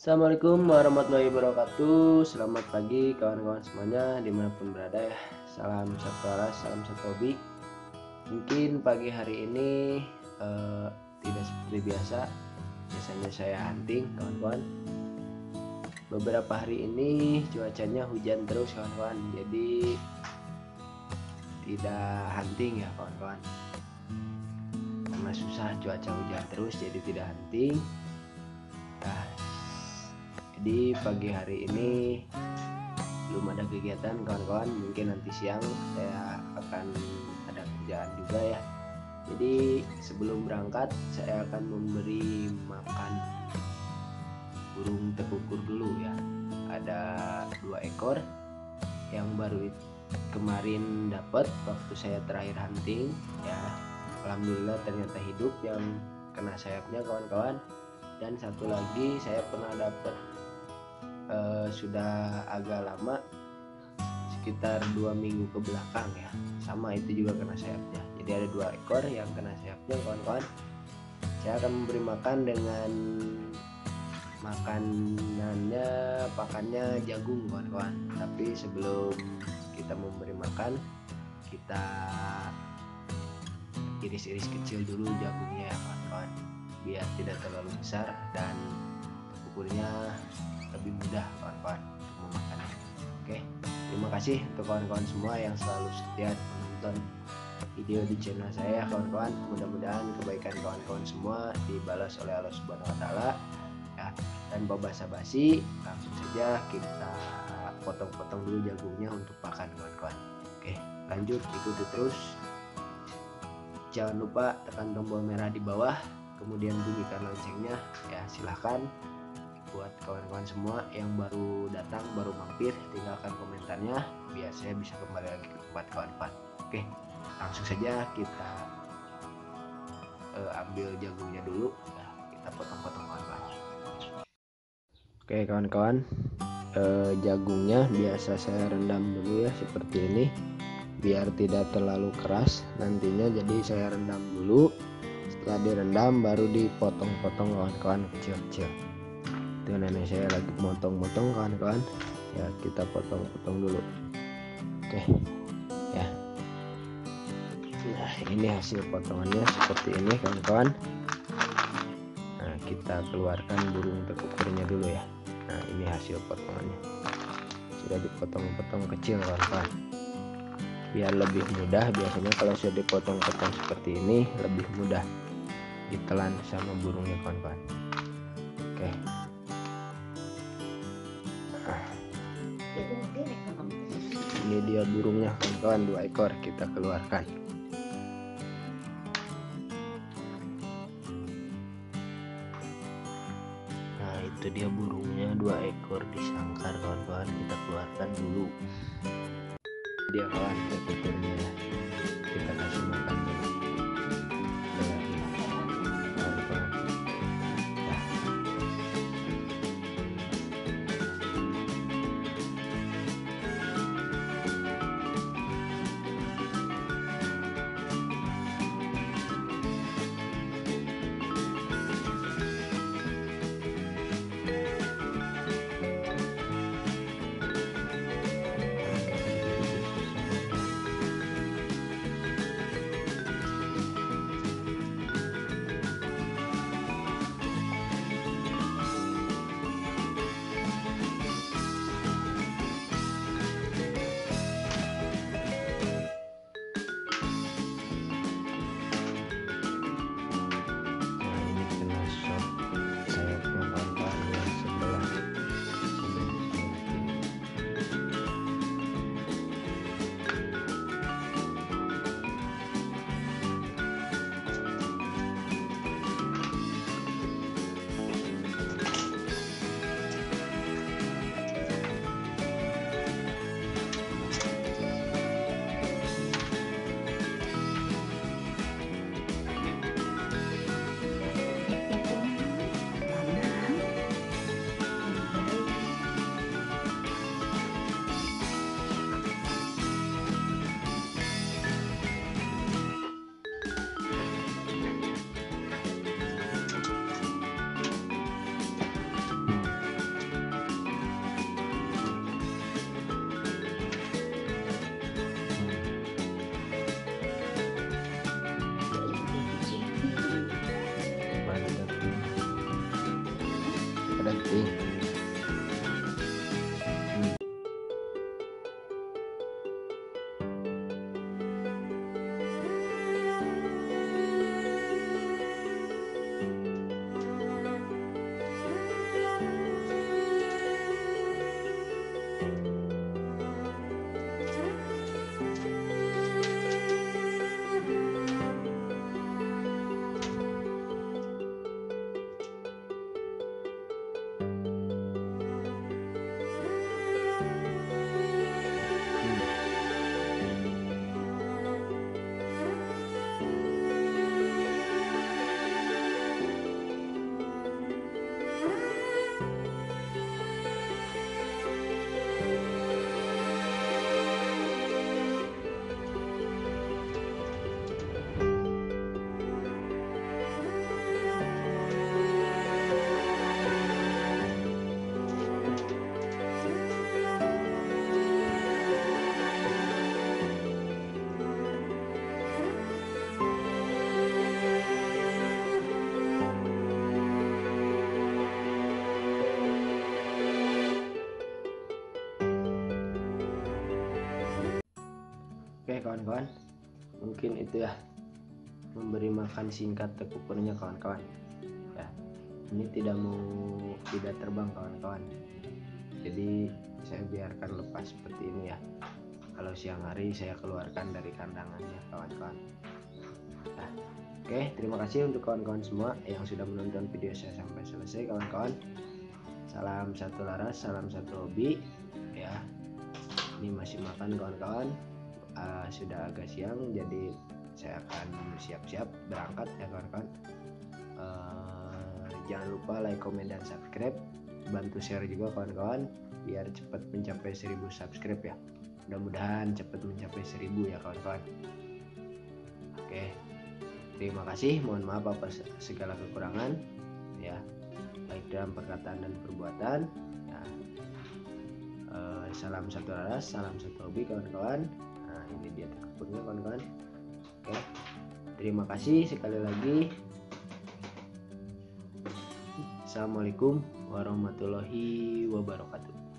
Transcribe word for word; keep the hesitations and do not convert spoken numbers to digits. Assalamualaikum warahmatullahi wabarakatuh. Selamat pagi kawan-kawan semuanya dimanapun berada ya. Salam satu arah, salam satu hobi. Mungkin pagi hari ini eh, tidak seperti biasa. Biasanya saya hunting kawan-kawan. Beberapa hari ini cuacanya hujan terus kawan-kawan, jadi tidak hunting ya kawan-kawan. Karena susah cuaca hujan terus jadi tidak hunting. Nah, di pagi hari ini belum ada kegiatan kawan-kawan, mungkin nanti siang saya akan ada kerjaan juga ya. Jadi sebelum berangkat saya akan memberi makan burung tekukur dulu ya. Ada dua ekor yang baru kemarin dapat waktu saya terakhir hunting ya. Alhamdulillah ternyata hidup yang kena sayapnya kawan-kawan. Dan satu lagi saya pernah dapat Uh, sudah agak lama, sekitar dua minggu ke belakang ya, sama itu juga kena sayapnya. Jadi ada dua ekor yang kena sayapnya kawan-kawan. Saya akan memberi makan dengan makanannya, pakannya jagung kawan-kawan. Tapi sebelum kita memberi makan, kita iris-iris kecil dulu jagungnya ya kawan-kawan, biar tidak terlalu besar dan tekukurnya lebih mudah kawan-kawan untuk memakannya. Oke, terima kasih untuk kawan-kawan semua yang selalu setia menonton video di channel saya kawan-kawan. Mudah-mudahan kebaikan kawan-kawan semua dibalas oleh Allah Subhanahu Wa Taala ya. Tanpa basa-basi, langsung saja kita potong-potong dulu jagungnya untuk pakan kawan-kawan. Oke, lanjut, ikuti terus. Jangan lupa tekan tombol merah di bawah, kemudian bunyikan loncengnya ya. Silahkan buat kawan-kawan semua yang baru datang, baru mampir, tinggalkan komentarnya biar saya bisa kembali lagi ke tempat kawan-kawan. Oke, langsung saja kita uh, ambil jagungnya dulu ya, kita potong-potong kawan-kawan. Oke kawan-kawan, uh, jagungnya biasa saya rendam dulu ya, seperti ini biar tidak terlalu keras nantinya. Jadi saya rendam dulu, setelah direndam baru dipotong-potong kawan-kawan kecil-kecil. Nenek saya lagi motong-motong kawan-kawan ya, kita potong-potong dulu. Oke ya, nah ini hasil potongannya seperti ini kawan-kawan. Nah, kita keluarkan burung tekukurnya dulu ya. Nah, ini hasil potongannya, sudah dipotong-potong kecil kawan-kawan biar lebih mudah. Biasanya kalau sudah dipotong-potong seperti ini lebih mudah ditelan sama burungnya kawan-kawan. Oke, ini dia burungnya kawan-kawan, dua ekor kita keluarkan. Nah, itu dia burungnya, dua ekor di sangkar kawan-kawan, kita keluarkan dulu. Dia kawan tekukurnya ya, kita kasih makan dulu. penting. hmm. Oke kawan-kawan, mungkin itu ya memberi makan singkat tekukurnya kawan-kawan ya. Ini tidak mau tidak terbang kawan-kawan, jadi saya biarkan lepas seperti ini ya. Kalau siang hari saya keluarkan dari kandangannya kawan-kawan nah. Oke, terima kasih untuk kawan-kawan semua yang sudah menonton video saya sampai selesai kawan-kawan. Salam satu laras, salam satu hobi ya. Ini masih makan kawan-kawan. Uh, sudah agak siang, jadi saya akan siap-siap berangkat ya kawan-kawan. Uh, jangan lupa like, comment, dan subscribe, bantu share juga kawan-kawan biar cepat mencapai seribu subscribe ya. Mudah-mudahan cepat mencapai seribu ya kawan-kawan. Oke, terima kasih, mohon maaf atas segala kekurangan ya, baik dalam perkataan dan perbuatan ya. Uh, salam satu laras, salam satu hobi kawan-kawan. Nah, ini dia tekukurnya kawan-kawan. Oke, terima kasih sekali lagi. Assalamualaikum warahmatullahi wabarakatuh.